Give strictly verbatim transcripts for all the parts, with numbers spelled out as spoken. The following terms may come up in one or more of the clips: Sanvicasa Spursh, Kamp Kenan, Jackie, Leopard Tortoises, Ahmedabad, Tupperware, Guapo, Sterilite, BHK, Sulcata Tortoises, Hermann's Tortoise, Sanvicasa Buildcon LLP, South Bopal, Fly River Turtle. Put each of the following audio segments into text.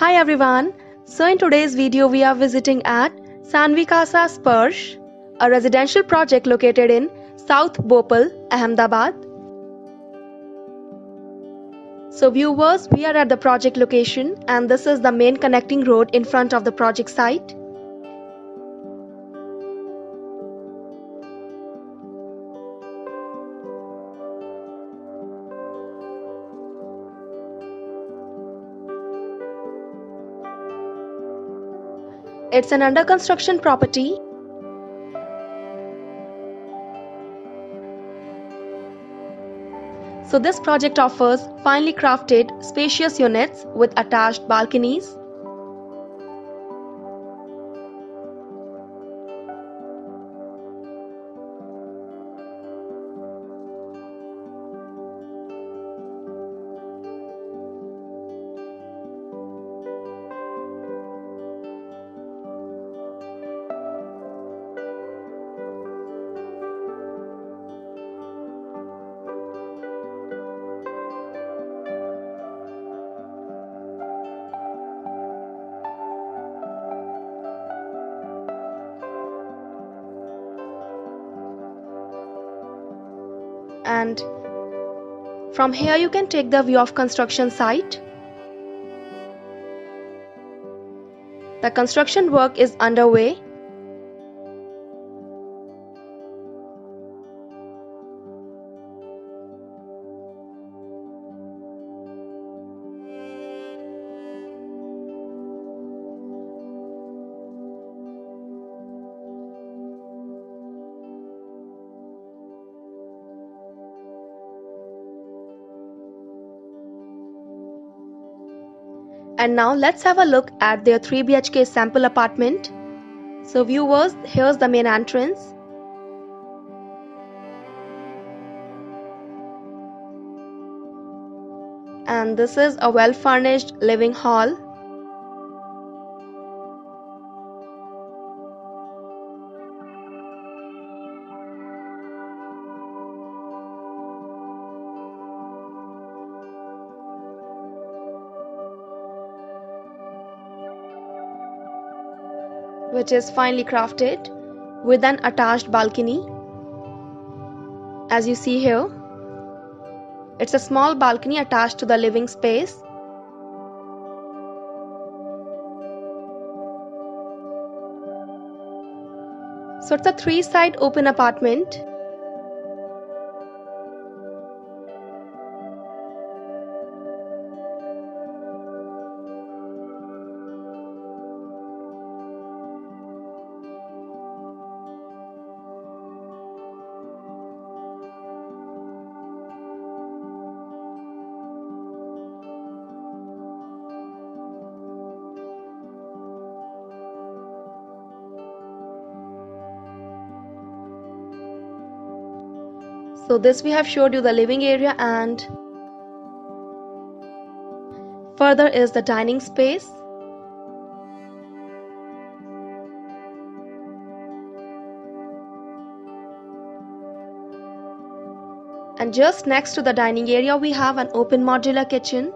Hi everyone, so in today's video we are visiting at Sanvicasa Spursh, a residential project located in South Bopal, Ahmedabad. So viewers, we are at the project location and this is the main connecting road in front of the project site. It's an under construction property. So this project offers finely crafted spacious units with attached balconies. And from here you can take the view of construction site. The construction work is underway. And now let's have a look at their three B H K sample apartment. So viewers, here's the main entrance. And this is a well-furnished living hall. Which is finely crafted with an attached balcony. As you see here, it's a small balcony attached to the living space. So it's a three-side open apartment. So this we have showed you the living area, and further is the dining space. And just next to the dining area we have an open modular kitchen.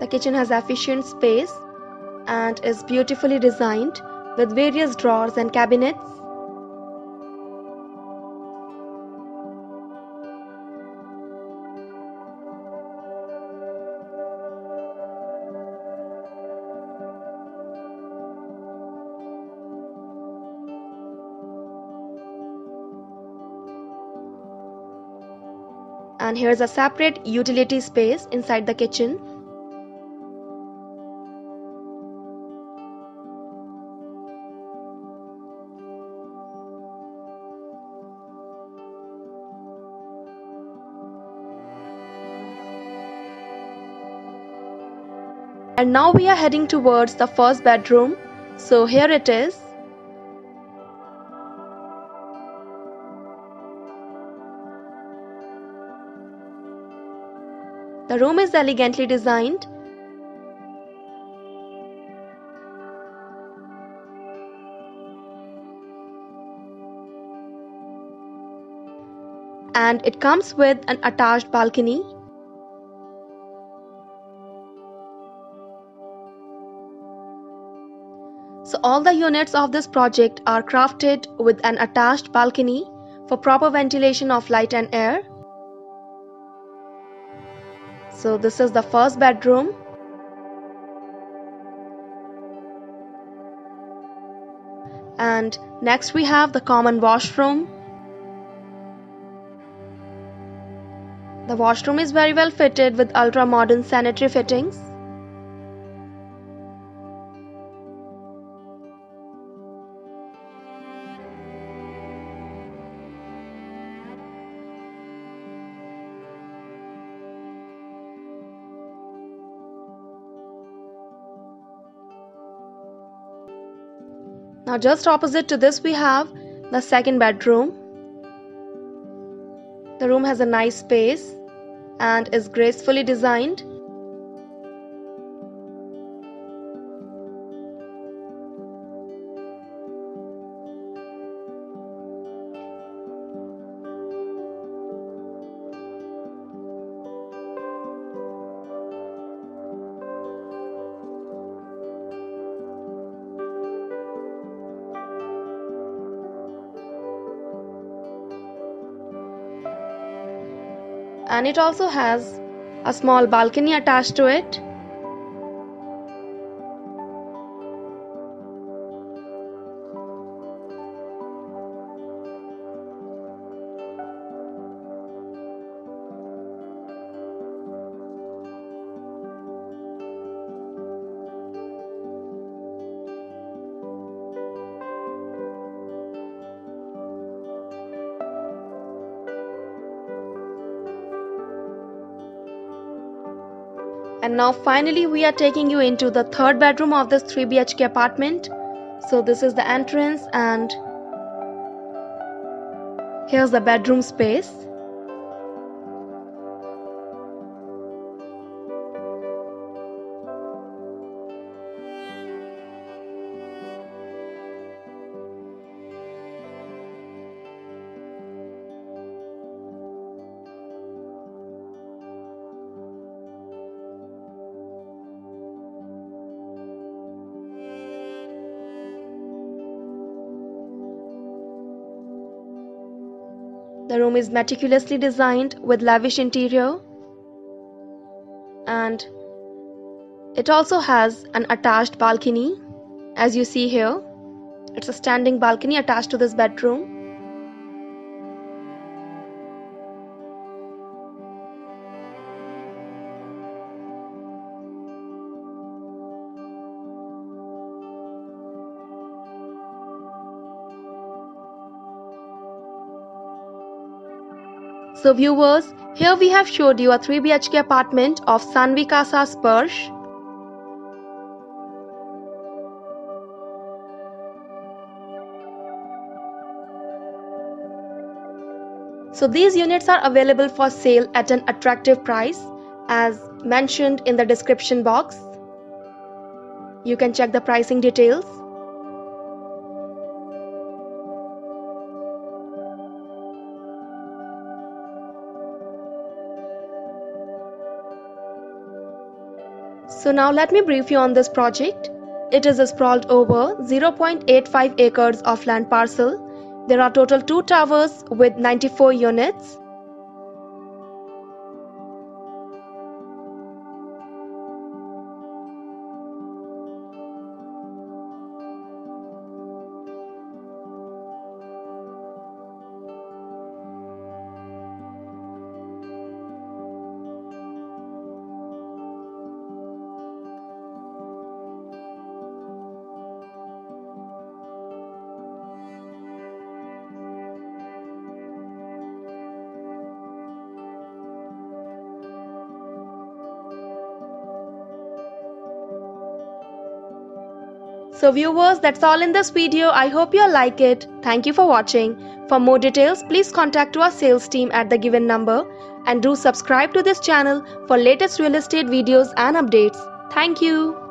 The kitchen has efficient space and is beautifully designed with various drawers and cabinets. And here is a separate utility space inside the kitchen. And now we are heading towards the first bedroom. So here it is. The room is elegantly designed. and it comes with an attached balcony. So all the units of this project are crafted with an attached balcony for proper ventilation of light and air. So this is the first bedroom. And next we have the common washroom. The washroom is very well fitted with ultra modern sanitary fittings. Now just opposite to this we have the second bedroom. The room has a nice space and is gracefully designed. And it also has a small balcony attached to it. And now finally we are taking you into the third bedroom of this three B H K apartment. So this is the entrance and here's the bedroom space. The room is meticulously designed with lavish interior, and it also has an attached balcony. As you see here, it's a standing balcony attached to this bedroom. So viewers, here we have showed you a three B H K apartment of Sanvicasa Sparsh. So these units are available for sale at an attractive price as mentioned in the description box. You can check the pricing details. So now let me brief you on this project. It is sprawled over zero point eight five acres of land parcel. There are total two towers with ninety-four units. So viewers, that's all in this video. I hope you like it. Thank you for watching. For more details, please contact our sales team at the given number and do subscribe to this channel for latest real estate videos and updates. Thank you.